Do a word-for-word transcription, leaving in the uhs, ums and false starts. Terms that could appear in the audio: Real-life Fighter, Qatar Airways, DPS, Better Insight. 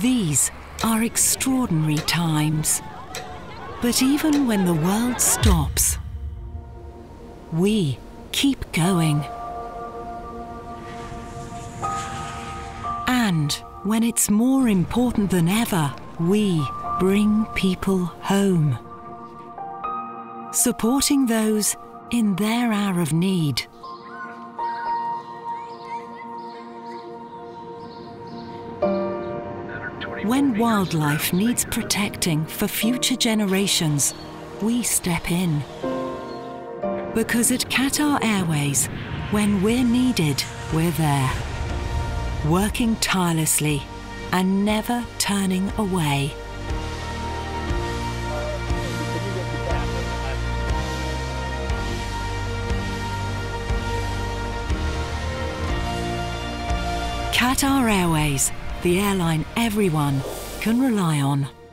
These are extraordinary times. But even when the world stops, we keep going. And when it's more important than ever, we bring people home, supporting those in their hour of need. When wildlife needs protecting for future generations, we step in. Because at Qatar Airways, when we're needed, we're there, working tirelessly and never turning away. Qatar Airways, the airline everyone can rely on.